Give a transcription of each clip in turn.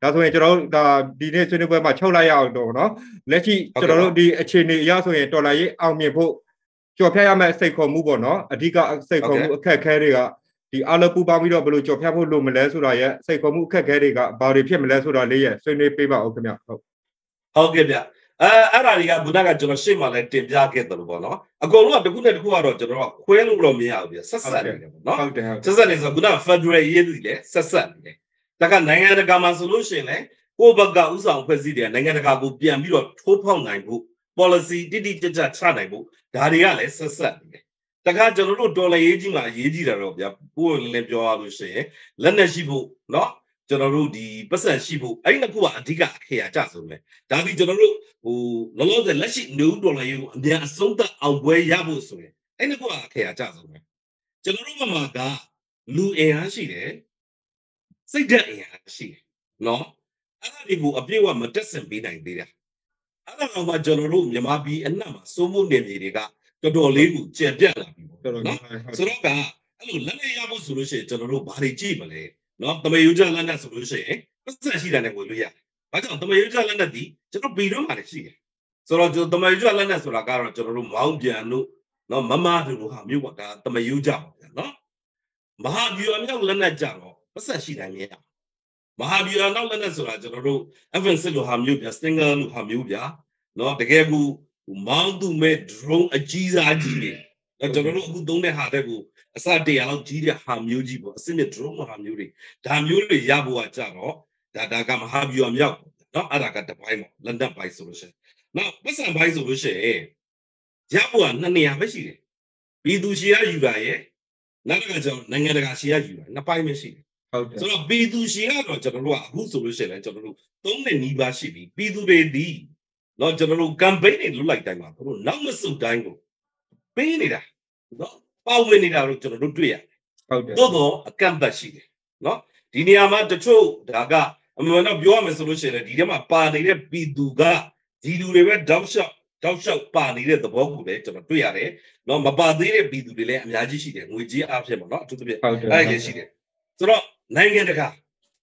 That's when Taka nangana kama solution eh, ko baga usang president nangana kago bian biro topang nangu policy didi jaja chana nangu dariya le sasa. Taka jalolo dollar yeji ma yeji daro ya ko lemjo alushe eh, lana shibu no jalolo di pasan shibu aina kuwa adiga kaya jaso me. Tapi jalolo o lolo de lashi new dollar yu dia sonda angwe yabu so me aina kuwa kaya jaso me. Jalolo mama ga lu ehanshi le. Say that she no, I will appear one medicine be like there. I don't know what general room you might be and number so moon the dolly Jadella. So, I will let me have a solution to the room body jibble. Not the way you tell another solution, eh? But she didn't will be here. I don't know the way you tell another D, to be no marriage. So, the major lenders will agar to the room, Mount Janu, no mamma who have you what the Mayuja, no? Mahab you are no Lenajaro. She done here. Mahab you are not the Nazareth general. Evan said to Hamubia, Stinger, Hamubia, not the Gabu, who mount to make drone a Gizaji. A general who don't have a go. A Saturday out Gidia Hamuji, but send a drone of Hamuri. Tamuri Yabu at Jaro, that I can have you on Yap, not Araka the Pimo, London by solution. Now, what's a by solution, eh? Yabu, Nani Habashi. Bidushia, you guy, eh? Nagajo, Nangarashia, you, Napai machine. Okay. So Bidu Shiano General who's solution and general don't niba shibi Bidu Bedi not general campaign look like Dango number so dangle Benida no Pau Benida general Duya Dodo a Kambashi no Diniama the Cho Daga and one of your solution and Didama Pani Biduga Didu River Dowshop Pani the Bogu to Tuyare no Mabadi Bidu Bile and Yajishi which Absem not to the Bagashi. So Nanganaga.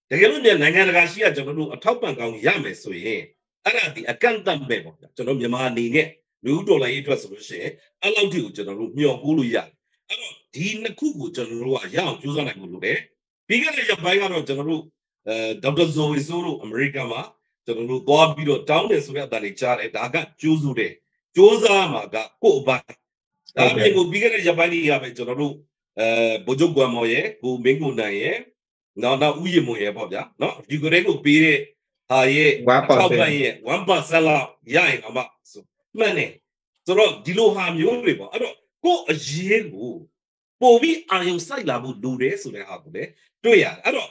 The Galunian Nanganagasia Janu, a top and gong yam is so ye. Arati, a cantam bebo, Janum Yamani, new dollar it was a allowed you, General Mio Guluya. I don't Tina Kugu, General Yam, Juzana Gulube. Bigger than your buyer of General Dr. Zoe Zoro, America, General God Bido Town is where the Richard and Aga, Juzude, Josama got go back. I will bigger than your buyer, General. Bojogwa moye, go bingo naye, no uye moye bobya, no, you could go pire, aye, wapaye, wampa sala, yay, ama, so money. So, dilo ham your river, I don't go a jego. Bovi, I am silabu do this, so they have there. Do ya, I don't.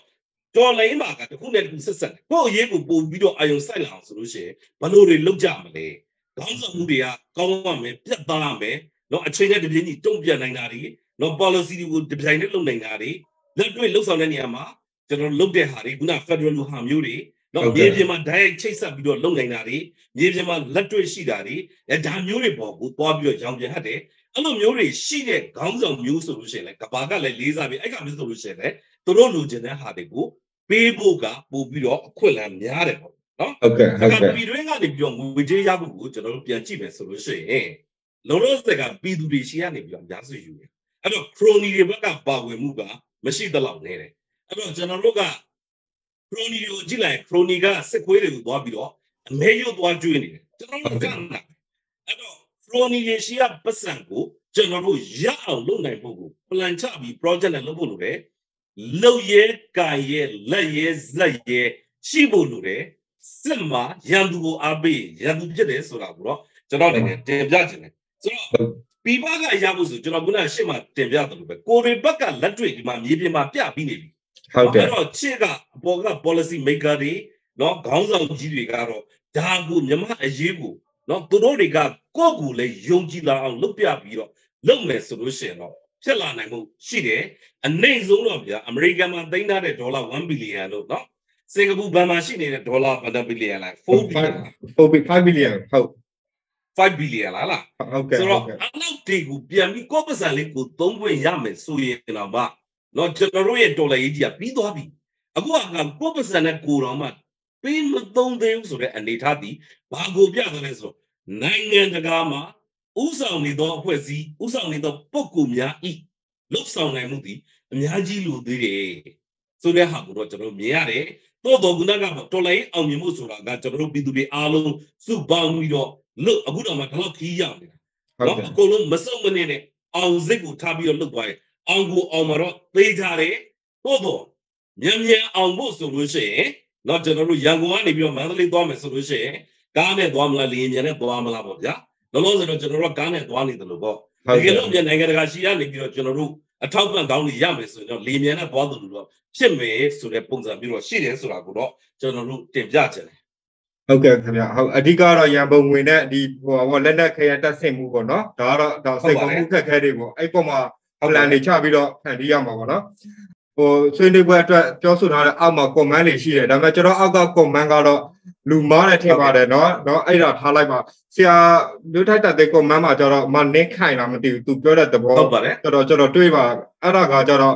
Don't lay mark at the hundred consistent. Go yego, bo video, I am silence, Lucia, but no real jamale. Gonza Mudia, Gongame, Pabame, no a trainer to be don't be a nanari. No policy would design it long nangari. Let me look on any ama. General look de Hari, Guna Federal Hamuri. No, gave him a direct chase up with your long nangari. Gave him a letter shidari. A Danuri Bob would bob your young Jade. Alum Yuri, she did guns on new solution like Kabaga, Elizabeth, I got solution, eh? Toro Lujana Hadibu, Bebuga, Bubio, Quillam Yarebo. Okay, I got be doing out of young with Jabu, General Pianchi solution, eh? Loros they got be to be shiani beyond Yasu. I don't crony baka bawe muga, machine the loud nere. I don't generaloga crony jila, croniga, sequel bobido, and may you do it. General Ganga. I don't crony yesia pasango, general ya luna bogu, planchabi, progen and lobulure, lo ye, kaye, layes, laye, shibulure, selma, yandu abe, yandu jedes or abro, general, judgment. So, Pibaga Yabuzu, Jonabuna Shema, Tembiatu, Koribaka, Latri, Mamma Pia Bini. How dare Chega, Boga policy maker, no Gonza Gigaro, Dagu, Yama, Ajibu, no Dodoriga, Gogu, Le Yongila, Lupia Biro, Lome Solution, Chelanamo, Shide, and Nazolovia, America Mandana, $1 $1 billion, no Singapore Bamashine, $1 $1 billion, like $4.5 billion. $5 billion, Allah. Okay. So, I don't think we be a micobus and liquid, don't win yamen, so ye in a bar. Not generate $1 a year, be dobby. A go and cobus and a cool on ပေးမသုံးသေးဘူးဆိုတဲ့အနေထားသည်ဘာကိုပြသလဲဆိုနိုင်ငံတကာမှာဥဆောင်နေသောအဖွဲ့အစည်းဥဆောင်နေသောပုဂ္ဂိုလ်များဤလှုပ်ဆောင်နိုင်မှုသည်အများကြီးလိုသေးတယ်ဆိုတဲ့ဟာကိုတော့ကျွန်တော်မြင်ရတယ်တော်တော်ကနကတော်လိုင်းအောင်မြင်မှုဆိုတာကကျွန်တော်တို့ပြည်သူတွေအားလုံးစုပေါင်းပြီးတော့လို့အခုတော့မှဒီလောက်ခီးရောက်နေတာတော့အကုန်လုံးမစုံမနေနဲ့အောင်စိတ်ကိုထားပြီးတော့လှုပ်သွားတယ်အောင်ကိုအောင်မှာတော့သိကြတယ်တော်မြန်မြန်အောင်ဖို့ဆိုလို့ရှိရင်တော့ကျွန်တော်တို့ရန်ကုန်ကနေပြီးတော့မန္တလေးသွားမယ်ဆိုလို့ရှိရင်ကားနဲ့သွားမလားလေယာဉ်ပြန်နဲ့သွားမလားပေါ့ဗျာလောလောဆယ်တော့ကျွန်တော်တို့ကားနဲ့သွားနေတယ်လို့ပေါ့တကယ်လို့မြန်နိုင်ငံတကာရှိရနေပြီးတော့ကျွန်တော်တို့အထောက်ပံ့ကောင်းတွေရမယ်ဆိုရင်တော့လေယာဉ်ပြန်နဲ့သွားတယ်လို့တော့ဖြစ်မယ်ဆိုတဲ့ပုံစံမျိုးတော့ရှိတယ်ဆိုတာကိုတော့ကျွန်တော်တို့တင်ပြချင်တယ်ဟုတ်ကဲ့ခင်ဗျာဟုတ်အဓိကတော့ရန်ပုံငွေနဲ့ဒီဟိုဘောလက်နက်ခရံတက်ဆင့်မှုပေါ့နော်ဒါကတော့စိတ်ကောင်းမှုခက်ခဲတွေပေါ့အဲ့ပေါ်မှာအလန်တွေချပြီးတော့ဖန်တီးရမှာပေါ့နော်ဟိုဆွေးနွေးပွဲအတွက်ပြောဆိုထားတဲ့အောက်မှာ comment တွေရှိတယ်ဒါပေမဲ့ကျွန်တော်အောက်က comment ကတော့လူမားတယ်ထင်ပါတယ်နော်အဲ့ဒါထားလိုက်ပါဆရာမျိုးထိုက်တဲ့ comment မှာကျတော့မနင်းခိုင်လားမသိဘူးသူပြောတဲ့သဘောဟုတ်ပါတယ်ကျွန်တော်တွေးပါအဲ့ဒါကကျတော့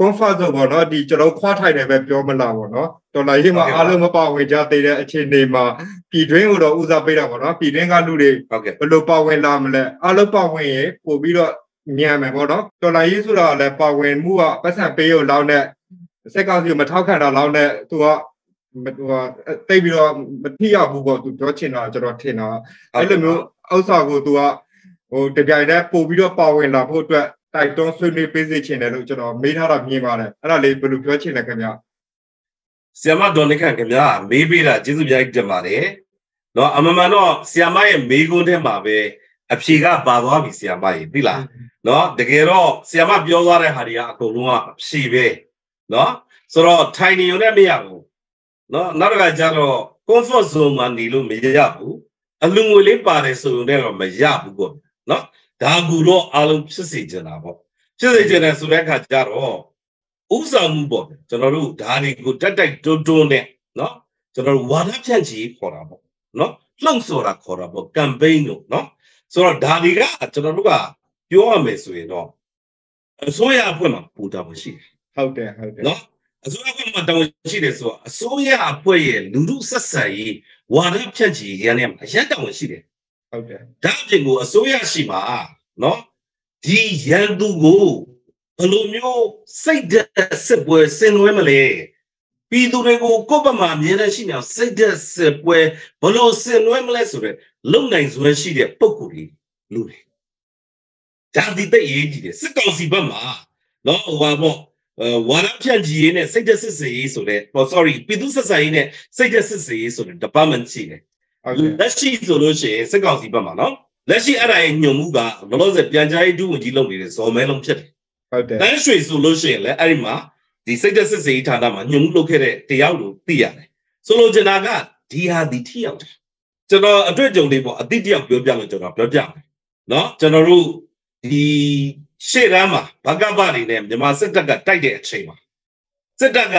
comfort ဆိုပေါ့နော်ဒီကျွန်တော်ခွာထိုက်တယ်ပဲပြောမလားပေါ့နော်တော်လိုက်ရင်မှအားလုံးမပါဝင်ကြသေးတဲ့အခြေအနေမှာပြည်တွင်းကိုတော့ဦးစားပေးတာပေါ့နော်ပြည်တွင်းကလူတွေဘယ်လိုပါဝင်လာမလဲအားလုံးပါဝင်ရင်ပို့ပြီးတော့မြန်မယ်ပေါ့နော်တော်လိုင်းရေးဆိုတာလည်းပါဝင်မှုကပတ်စံပေးရုံလောက်နဲ့စက်ကောင်စီကိုမထောက်ခံတာလောက်နဲ့သူကတိတ်ပြီးတော့မထိရောက်ဘူးပေါ့သူပြောချင်တာကျွန်တော်ထင်တာအဲ့လိုမျိုးအောက်စာကိုသူကဟိုတကြိုင်တည်းပို့ပြီးတော့ပါဝင်လာဖို့အတွက်တိုက်တွန်းဆွေးနွေးပေးစေချင်တယ်လို့ကျွန်တော်မေးထားတာမြင်ပါတယ်အဲ့ဒါလေးဘယ်လိုပြောချင်လဲခင်ဗျဆရာမဒေါ်နိခန့်ခင်ဗျာမေးပေးတာကျေးဇူးများတင်ပါတယ်နော်အမှန်မှန်တော့ဆရာမရဲ့မေးခွန်းထဲမှာပဲအဖြေကပါသွားပြီဆရာမကြီးသိလားနော်တကယ်တော့ဆရာမပြောသွားတဲ့ဟာတွေကအကုန်လုံးကအဖြေပဲနော်ဆိုတော့ထိုင်နေရုံနဲ့မရဘူးနော်နောက်တစ်ခါကျတော့ comfort zone မှာနေလို့မရဘူးအလှငွေလေးပါတယ်ဆိုရင်တော့မရဘူးပေါ့နော်ဒါကူတော့အလုံးဖြစ်စေချင်တာပေါ့ဖြစ်စေချင်တယ်ဆိုတဲ့အခါကျတော့ဥဆောင်မှုပေါ့ကျွန်တော်တို့ဒါတွေကိုတိုက်တွန်းတွန်းနဲ့နော်ကျွန်တော်တို့ဝါဒဖြန့်ချီခေါ်တာပေါ့နော်လှုံ့ဆော်တာခေါ်တာပေါ့ campaign လို့နော်ဆိုတော့ဒါတွေကကျွန်တော်တို့ကပြောရမယ်ဆိုရင်တော့အစိုးရအဖွဲ့မှာပူတာမရှိဟုတ်တယ်ဟုတ်တယ်နော်အစိုးရအဖွဲ့မှာတောင်းရှိတယ်ဆိုတော့အစိုးရအဖွဲ့ရဲ့လူမှုဆက်ဆံရေးဝါဒဖြန့်ချီရန်နဲ့အရက်တောင်းရှိတယ်ဟုတ်တယ်ဒါအပြင်ကိုအစိုးရရှိမှာနော်ဒီရန်သူကိုဘယ်လိုမျိုးစိတ်ဓာတ်စစ်ပွဲဆင်နွှဲမလဲပြည်သူတွေကိုကိုယ့်ဘက်မှာမြင်တဲ့ရှိနေအောင်စိတ်သက်စစ်ပွဲဘလို့ဆင်နွှဲမလဲဆိုတော့လုံနိုင်စွမ်းရှိတဲ့ပုံကိုယ်လေးလို့တယ်။ဒါဒီတဲ့အရေးကြီးတယ်စစ်ကောင်စီဘက်မှာနော်ဟိုပါပေါ့ဝါရဖြန့်ကြီးရေးနဲ့စိတ်သက်စစ်ရေးဆိုတဲ့ sorry ပြည်သူစစ်ဆိုင်ရေးနဲ့စိတ်သက်စစ်ရေးဆိုတဲ့ department ရှိတယ်။လက်ရှိဆိုလို့ရှိရင်စစ်ကောင်စီဘက်မှာနော်လက်ရှိအဲ့ဒါရဲ့ညွှန်မှုကဘလို့ဆက်ပြန်ကြားရေးဒုဝန်ကြီးလုပ်နေတဲ့ဇော်မဲလုံးဖြစ်တယ်။ဟုတ်တယ်။တန်းရွှေဆိုလို့ရှိရင်လည်းအဲ့ဒီမှာဒီစိတ်သက်စစ်စေးဌာနမှာညှို့လုပ်ခဲ့တဲ့တရားလို့သိရတယ်ဆိုလိုချင်တာကဒီဟာဒီထိရောက်တယ်ကျွန်တော်အတွေ့အကြုံတွေပေါ့အတိတ်ရောက်ပြောပြလို့ကျွန်တော်ပြောပြမယ်နော်ကျွန်တော်တို့ဒီရှေ့တန်းမှာဘကပတွေနဲ့မြန်မာစစ်တပ်ကတိုက်တဲ့အချိန်မှာစစ်တပ်က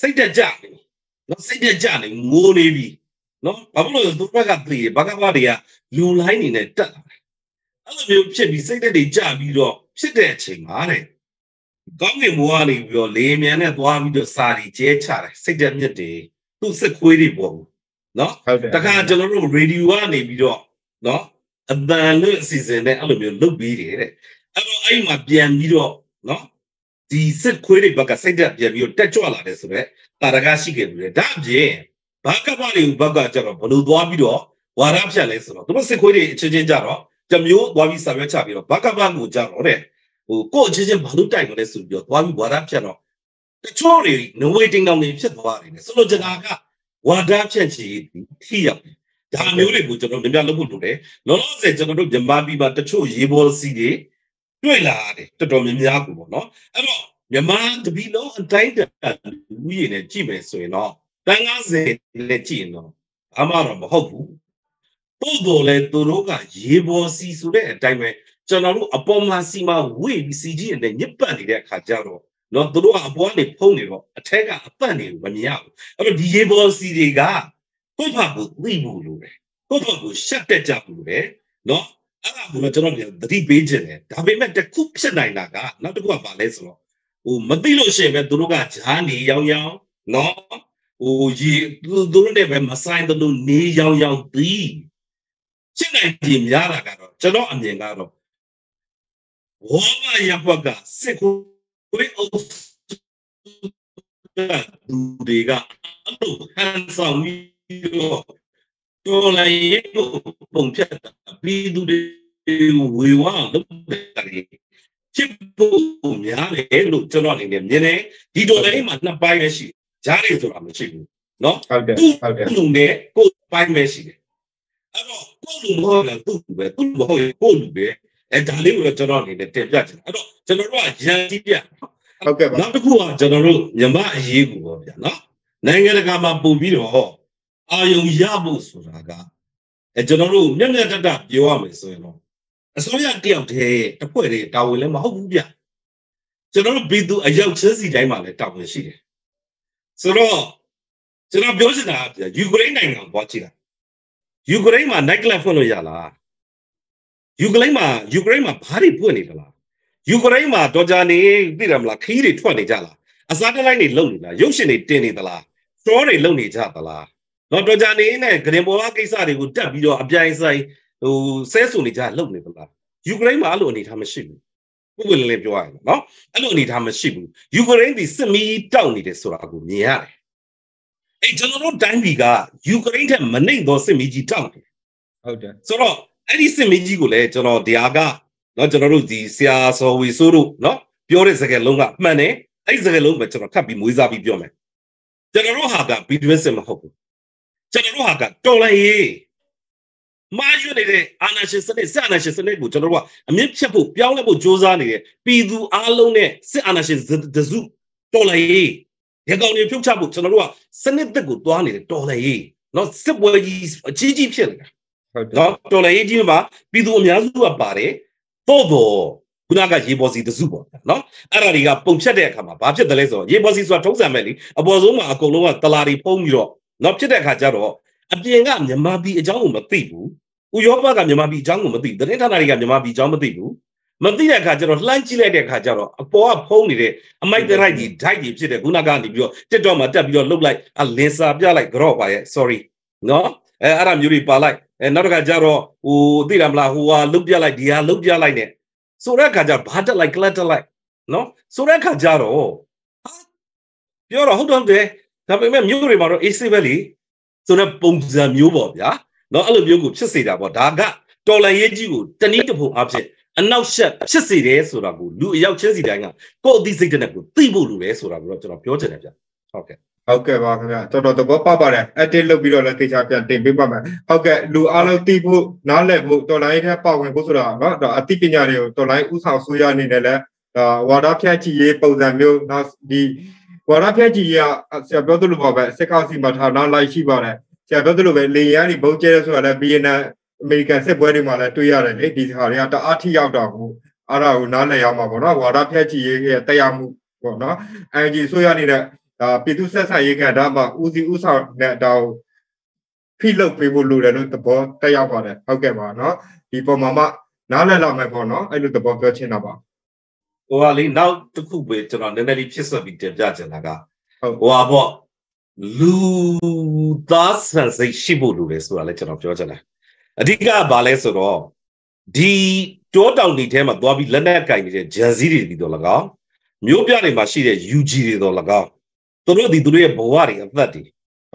စိတ်တက်ကြနေနော်စိတ်တက်ကြနေငိုနေပြီနော်ဘာလို့လဲသူတို့ကသိဘကပတွေကလူလိုင်းနေနဲ့တက်လာတယ်အဲ့လိုမျိုးဖြစ်ပြီးစိတ်တက်တွေကြပြီးတော့ဖြစ်တဲ့အချိန်မှာတဲ့ကောင်းကင်ဘုရားနေပြီးတော့လေမြန်နဲ့သွားပြီးတော့စာရီကျဲချတယ်စိတ်သက်မြစ်တယ်သူ့စစ်ခွေးတွေပေါ့နော်တခါကျွန်တော်တို့ရေဒီယိုကနေပြီးတော့နော်အတန်လွတ်အစီအစဉ်နဲ့အဲ့လိုမျိုးလုပ်ပြီးတယ်တဲ့အဲ့တော့အဲ့မှာပြန်ပြီးတော့နော်ဒီစစ်ခွေးတွေဘက်ကစိတ်သက်ပြန်ပြီးတော့တက်ကြွလာတယ်ဆိုတော့တာရကရှိခဲ့ပြီလေဒါအပြင်ဘာကပလေးဘက်ကကျတော့ဘလို့သွားပြီးတော့ဝါရဖြတ်လဲဆိုတော့သူတို့စစ်ခွေးတွေအချင်းချင်းကြတော့တမျိုးသွားပြီးစာရွက်ချပြီးတော့ဘာကပကိုကြတော့တဲ့ဟိုကိုအချင်းချင်းဘာလို့တိုက်မလဲဆိုပြီးတော့သွားပြီးဝါဒဖြန့်တော့တချို့တွေနဝေတင်တောင်တွေဖြစ်သွားတယ်ဆိုလို့ကျွန်တော်ကဝါဒဖြန့်ချီထိရောက်ဒါမျိုးတွေကိုကျွန်တော်များများလုပ်ဖို့လုပ်တယ်လောလောဆယ်ကျွန်တော်တို့မြန်မာပြည်မှာတချို့ရေဘောစီတွေတွေ့လာတယ်တော်တော်များများကိုပေါ့နော်အဲ့တော့မြန်မာတပီလုံးအတိုင်းတန်လူကြီးနဲ့ကြည့်မယ်ဆိုရင်တော့တန်း90နဲ့ကြည့်ရင်တော့အမှားတော့မဟုတ်ဘူးတော်တော်လေသူတို့ကရေဘောစီဆိုတဲ့အတိုင်းပဲကျွန်တော်တို့အပေါ်မှာစီမဝေ့ပြီးစီကြီးနဲ့ညစ်ပတ်နေတဲ့အခါကျတော့နော်သူတို့ကအပေါ်ကနေဖုံးနေတော့အထက်ကအပတ်နေမမြင်ရဘူးအဲ့တော့ဒီရေဘောစီတွေကကိုယ့်ဘက်ကိုသိဖို့လိုတယ်ကိုယ့်ဘက်ကိုရှက်တက်ကြဖို့လိုတယ်နော်အဲ့ဒါကိုတော့ကျွန်တော်ပြန်သတိပေးခြင်းတယ်ဒါပေမဲ့တစ်ခုဖြစ်နိုင်တာကနောက်တစ်ခုကပါလဲဆိုတော့ဟိုမသိလို့ရှိရင်ပဲသူတို့ကဂျားနေရောင်နော်哦耶，都那边嘛，山都都泥样样地，现在地面啦，干咯，这老安静干咯。我们也不干，谁会熬干？土地干，土很少有，多来也多，碰见的，比土地会旺都得哩。 Cipu miare lu celon ini miane hidup ini mana pay mesi jari tu ramai sih, no? Tuh ne kau pay mesi, apa kau lumba la tu lumba kau lumba, jari lu celon ini terjadi, apa celon lu jadi dia, nampak gua celon lu nyamba aje gua, no? Nengen kama bumi loh, ayam yabu suraga, celon lu nyamnya terdapat jiwa mesi, no? Soalnya tiap hari, tak boleh tahu leh mahu buat. Jadi bidu aja usaha si jai malah tahu sih. Jadi biasa dah. Ukraine yang bocil. Ukraine mah naik level ajalah. Ukraine mah bahari buat ni lah. Ukraine mah doja ni di dalam lah kiri tuan ni jalah. Asal lain ni lalu ni lah. Yosin ni teni lah. Store ni lalu ni jalah. Nah doja ni ni kerja bawa kisah ni udah video abjai saya. तो सेसु नहीं जाए लोग नहीं बोला Ukraine में आलू नहीं था मशीन वो बोलने पे आया ना आलू नहीं था मशीन यूक्रेन दी समी डाउन नहीं देसुरागु निहारे एक जनों डांग दिगा यूक्रेन के मन्ने दो समी जी डाउन है सो लो ऐसी समी जी को ले जनों दियागा ना जनों दी सियासो विसुरु ना प्योरे जगह लोग आ मने ऐसे जगह लोग में जनों कभी मुझे भी प्योर में जनों हागा बिटवेस में होगा जनों हागा डॉलर ये Maju ni deh, anak sesane bu, cendera wa. Mungkin siapa, biar le bu joza ni deh, pidu alam ni, si anak sesane desu, tolai. Yang kau ni pun siapa, cendera wa, senet deku tuan ni deh, tolai. No sebuah cici pun. No tolai ni mah, pidu amnya tu apa re, todo gunakan ye bosi desu bu. No, arari ga pungsi deh kama, baca daleso, ye bosi suat cungsa meli, abozoma aku luar telari pungiro, nampi deh kajaro. अब ये इंगा हम जमा भी जाऊं मती बु उयोपा का जमा भी जाऊं मती दरने थाना रिका जमा भी जाऊं मती देखा जरो लंच ले देखा जरो पौआ फोन ले अमाइ तेरा जी ढाई जी दे गुना गानी बियो ते डॉम ते बियो लोग लाई अलेंसा बिया लाई ग्रोप आये सॉरी नो आराम यूरी पालाई नरका जरो उ दिराम ला हुआ लोग बिया लाई ने सोरा का जर भाटा लाई क्लाटा लाई नो सोरा का जरो बियो हो डॉम दे तब मैं यूरी मारो इसी वाली So na pungsa miubah ya, na alam miubah sesi dah buat daga, dolar ye juga, tani tu pun absen, anau sesi deh suraku, lu yang sesi dah ngah, kau di sini nak kau tipu lu deh suraku, cuma pelajar ni aja, okay. Okay, baiklah, cuma tu apa barang, ada lu biru lagi cakap tempe mana, okay, lu alam tipu, nale bu, dolar ni apa yang kau sura, na ati punya ni, dolar usah suya ni nela, wadah kiaci ye pungsa miub nas di. Walau pihaknya siapa tu lupa baik, sekarang si macam mana lagi barai, siapa tu lupa lihat ni bocah itu ada biarlah Amerika sebuah malah tu yang ada di hari atau hati yang tahu, ada orang yang mahu, walau pihaknya tayamu, na, anjing soya ni dah, pintu selesai yang ada mah usi usah ni dah, filem pribulu dah tu terbawa tayam barai, okay bah, na, di pemama, na lelaki bah, na, itu terbawa kerja napa. Wali now tu kubeh cuma neneri pisah binti jaja naga. Wabah lu dasan sih sibu lu lesu ala cuma jaja na. Adikah balesoro di total ni tema dua bilan nak kain ni jaziri di dolaga, miopyari masih dia ujiri di dolaga. Tolong di dulu ya bawari apa tadi.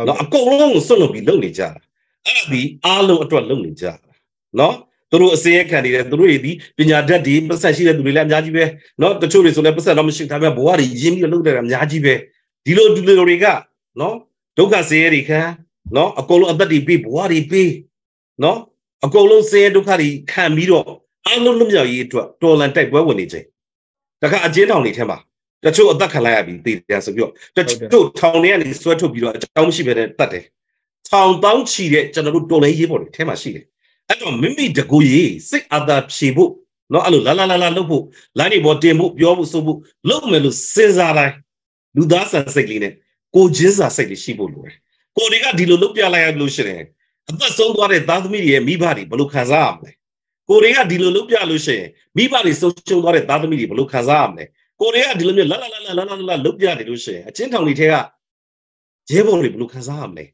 No aku orang solo bilang ni jaga. Arabi alu atau alam ni jaga. No. Terus saya kan ini, terus ini penjaja di pasal sih ada tulen jaji be, no tercuri soalnya pasal ramai sih kami bawa rizim ni lalu dalam jaji be, di luar dulu orang, no tukar saya rika, no aku lalu ada ribi bawa ribi, no aku lalu saya tukar di kamiro, alun lumjau itu tolan tak bawa ni je, takkan aje tahu ni cuma, tercuri ada kelaya binti dia sebio, tercuri tahu ni ni suatu biro, tahu sih bener tak deh, tahu sih deh, jangan lalu tolan ini boleh cuma sih deh. Aduh, mimpi jaguye, si ada sibu, no alu la lupu, lari bodi mu, biawu subu, lu melu sezarai, lu dasan segline, ko jeza segli sibu lu, ko reka di lu pia layak lu shere, abah songguare dadmiri mibari balu khazam le, ko reka di lu pia lu shere, mibari songguare dadmiri balu khazam le, ko reka di lu melu la lu pia lu shere, cinta unitega, Jeb only blue Kazamne.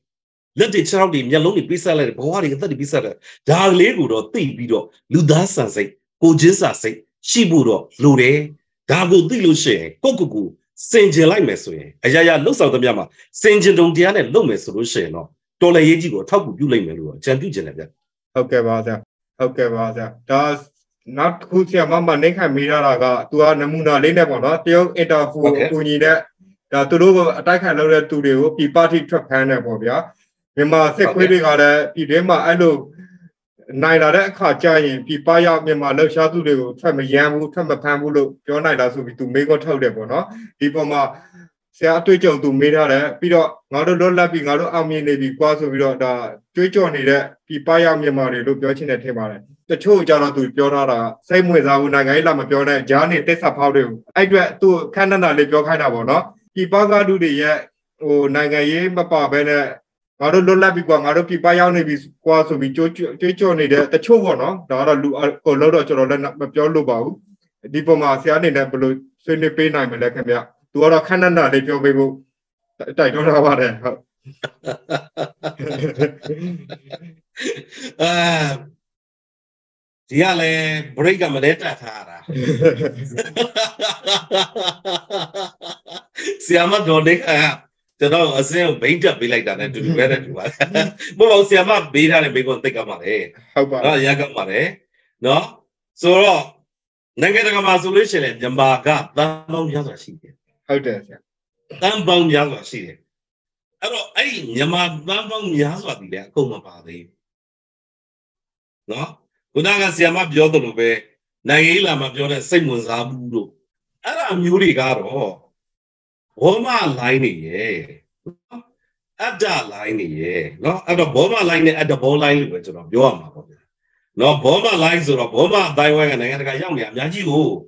Let the child in Yaloni Pisal and Powari and the Pisada. Dag Leguro, Tibido, Ludasa say, Kojesa say, Shiburo, Lure, Dago Diluche, Kokuku, Saint Jelimesu, Ayaya Losa of the Yama, Saint Jendiana, Lomes Rusheno, Tola Yego, Tabu, Yulame, Chandu Jenna. Okay, brother. Okay, brother. Does not who's your mamma Neka Miraraga to our Namuna Lena Boratio, it of Unida, that to do attack another to the Pipati Trapana Bobia. Mima security got a Pidema Allo Naira Kajayan, Pipaya, Mima Lusha to the Tram Yamu, Tram Pamulo, your night as we to make a telephone, Dipoma Seattle to Mirara, Pido, Mother Lola Pigaro, I mean, maybe because of the Twitch needed Pipaya Mimari, look watching at him. The two Jara to Jorara, same with Aunagaila Majora, Johnny Tessa Powder. I dread to Canada, Lipo Canabona, Pipaga do the yet, or Nagaye, Papa Bene. I don't know because I don't buy on his quads of the Chovono, the other Colorado, Diplomacia, and Apollo, Sunday Pay Nime, like a to our Canada, let your people. I don't know about it. Yale, break a maleta. So now, I say, paint up be like that and to do better to us. But I'll say, I'm not being a big one. Take a money. How about Yagamare? No, so Nagama solution and Jambaga, that long young she did. How does it? Tambound young she did. I don't, I ain't Yama, Bambong Yazwa, dear, come about it. No, Unaga Siama Biodobe, Naila Majora, same was Abudo. I don't really got all. Boma line, ye. At that line, ye. No, at the Boma line, at the bow line, which of your mother. No, Boma lines or a Boma, Daiwang and Nagayam, Yajiu.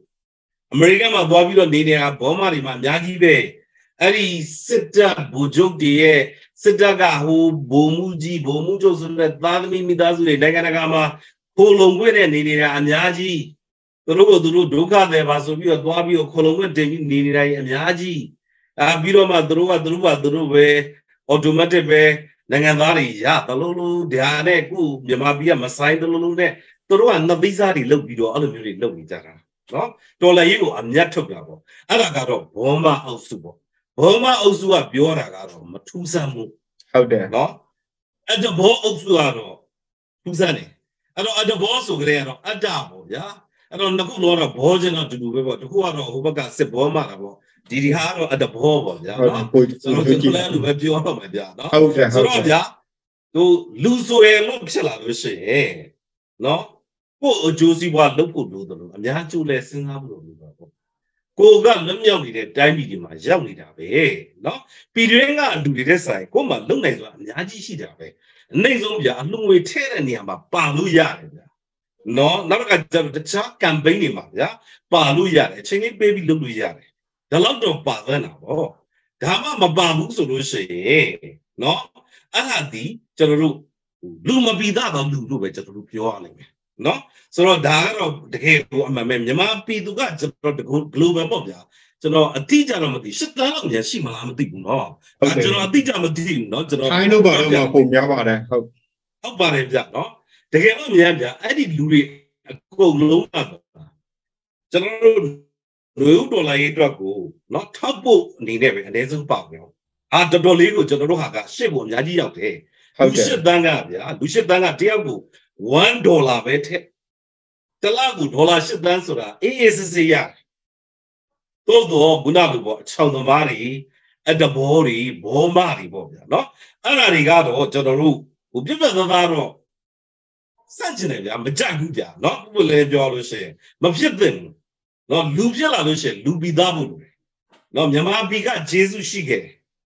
American Babylon, Nina, Boma, Yagi Bay. Ari Sita Bujuk de Sitagahu, Bomuji, Bomujos, and that Vladimir Midazu, Naganagama, Polongwin and Nina and Yaji. The Rogo Duka, there was a view of Babio Colombo, David Nina and Yaji. Abiroma druva drove automatic be Nanganari ya the lulu deane ku Yamabia Masai the lulune Toro and Nabizari look below all of you love each other. No, Tola you and Yatogabo Aragaro Boma Osubo Boma Osua Bioragaro Matusamu. How dare no? At the Bo Osuano Tusani. I don't at the Bosu Greno Adamo, yeah? I don't know what a Bojana to do about who are Hubaga Seboma. Did he have at the ball? So, yeah, to lose away look, shall I say, eh? No, oh, Josie, what look good, and you had two lessons. Go, gun, let me out with it, die me, my young, eh? No, Pidringa, do this, I come and look at Yaji Shidabe. Next of ya, no way, tell any about Paluya. No, not at the Chuck campaign, yeah? Paluya, changing baby Luya. The lot of Pavana, oh, Dama Babu solution, eh? No, Aladi, General Luma be that of Lulu, which is Rupion. No, so Dara of the Gay to Mamma P. Dugat, the good Gloomer Bobia. So a teacher of the shut down, yes, she Malam Digno. I do not teach a team, not I know about Yamada. How about it, no? The Gay Yamda, I did Louis a cold Luma. General. You don't like Drago, not Tapo, never, and there's a power. At the Doligo, General Haga, Shibu, Nadia, eh? Lushadanga, Diago, $1 bet. The Lago, Dola Shidansura, ASCR. Todo, Gunago, Chaldomari, at the Bori, Bomari, no? Anarigado, General, who give us the Varo. Such an idea, Majaguda, not will let your share. Mapship no, Lubia Lucia, Lubi Dabu. No, Yamabiga, Jesus Shige.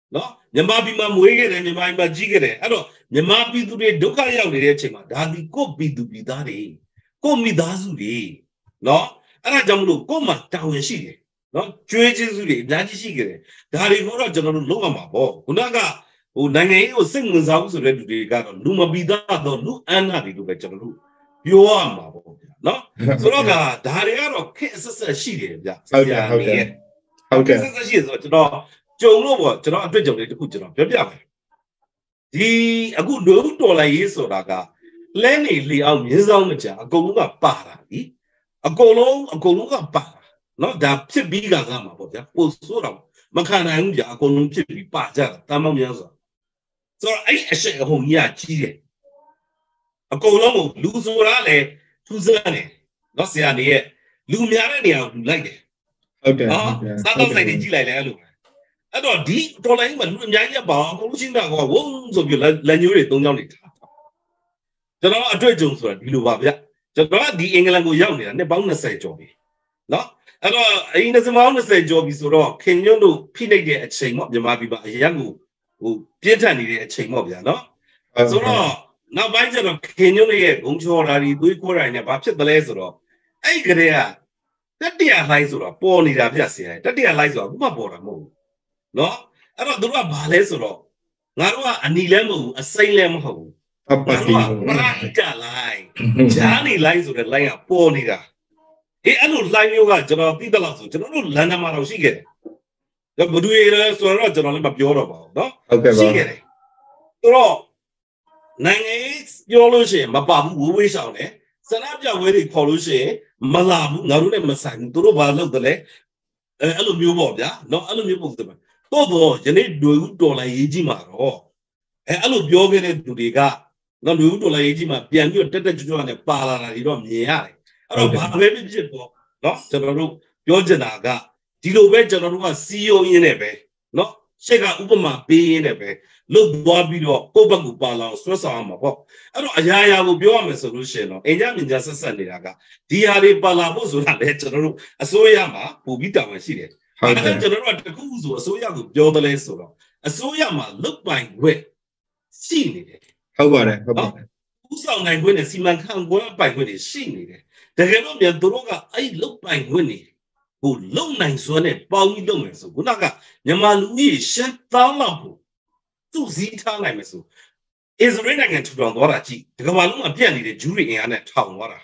No, Yamabi Mamwe and Yamima Jigere. I don't, Yamabi do the Dokaya Rechima, Dadi Kobi do be daddy. Komi Dazuri. No, Arajamu, Koma, Tawe Shige. No, Chuezuri, Daji Shigere. Dari Hora General Loma, Unaga, Unango sings house ready to regard Luma Bida, Lu and Nadi to Bachelor. You are my no, so long Daria or Kisses a she did. How dare she is, or to know I I don't deep, don't like him, and Yaya Bob, wounds of your lanury, don't know it. The law addresses you know, Babia. The law, the England go young, and the boundless say jobby. No, at all, I doesn't want to say jobby so raw. Can you know, Pinay at shame of the Mabby by Yangu, who Pietani at shame of Yano? So raw, now by the Kenyon, Umchorari, Buikora, and a Babsha the Lazaro. Ay, Grea, that dear Lizora, born in Abjasia, that dear Lizora, Mabora. No, I don't do a balesro. Narua anilemu, a salem ho. A barita lie. Johnny lies with a line of poor nigger. He don't lie you like General Pidalazo, General Lanamaro. She get it. The Buduera so a general about Yoruba. No, she get it. Raw 9 8 Yoloche, Mababu, wish out there. Sanabia very Poluche, Malabu, Narune Masan, Duruba, love the leg. Aluminium bob, yeah, no aluminium bob. Todo, Janet do la Ejima, oh, Alu Biogan to the gar, no do la Ejima, Pian, you tend to join a paladom, yeah. I don't have any people, no, General Yojanaga, Dido Vegetanova, CEO in Ebe, no, Shega Ubama, P in Ebe, Look Bobido, Obangupala, Stress Armor, I don't Ayaya will be on a solution, and Yamin just a Sunday Naga, Diari Palabozuna, General Asoyama, who beat our city. I don't know so young, Jodalesoro. A soyama look by way. She needed. How about it? Who sound like when a seaman can go up by when it she needed? The Heronia Doroga, I look by Winnie. Who long nights on it, Bowie Domens, Gunaga, Yamalui, Shet Talapu. Two Zita Limesu. Is raining at Rondorachi. The Gamaluma Piani, the jury in at town water.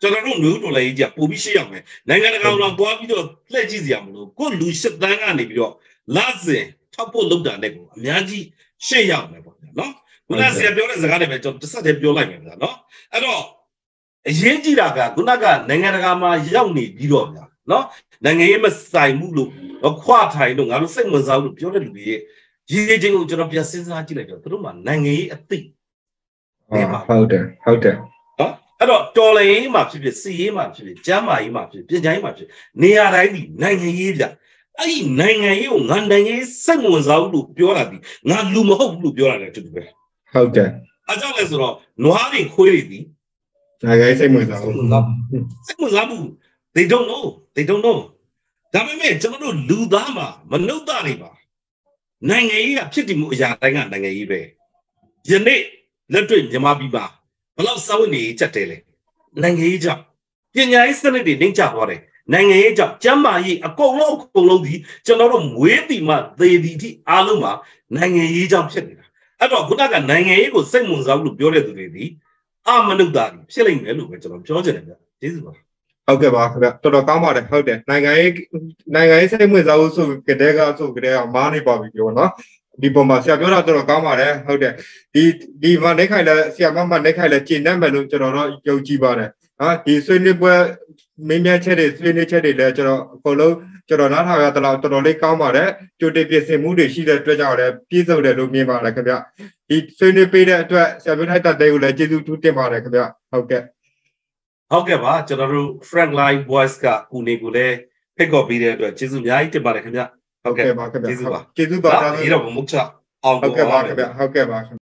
General Nudolaja, Pubishiame, Nangana Bobido, Legisiam, good Lucia Danganibio, Laze, Tapo Luda Nebo, Miaji, Shayam, no? Gunasia Biolas, the advent of the Saturday Biolime, no? At all. Yediraga, Gunaga, Nangarama, Yauni, Bidoga, no? Nangamas Saimulu, or Quatai, no, I don't say was out of Biolibia. Yeding Utopia Cincinnati, Truman, Nangi, a thing. Powder, powder. I don't tolerate him up to the sea him up to the Jama him up to the Jama. Near I need 9 years. I 9 years, 9 days, someone's out of purity, not Luma of purity to be. How can I tell us all? No, I query. I say, they don't know. They don't know. Dame, General Ludama, Manu Dariba. 9 years, Kitty Mujanga, and a eBay. Janet, let him Jamabiba. Allow someone each at tele. Nangija. Yenya is the ninja for it. Nangaja, Jamai, a colo, colodi, general, worthy man, the aluma, Nangaja. I don't put like a 9 year old same ones out of your lady. Armanudari, selling the look of Georgia. Okay, but to the combat, I heard that. Nanga same was also Kedega, so Grea, Mani Bobby, you know. The Bomasia, you know, to come out how that the Vanekala, Siamama Nekala Chin, Namanutero, Yojibara. He certainly were miniature, signature, letter, follow, Jordan, how to allow to come out to the same mood, she that treasure a piece of the Lumima like that. He certainly paid to 700 they would let you to Tema like that. Okay. However, General Franklin Boyska, Unigule, pick up video to Chisumia, Tema like that. Okay, Mark. Okay, Mark.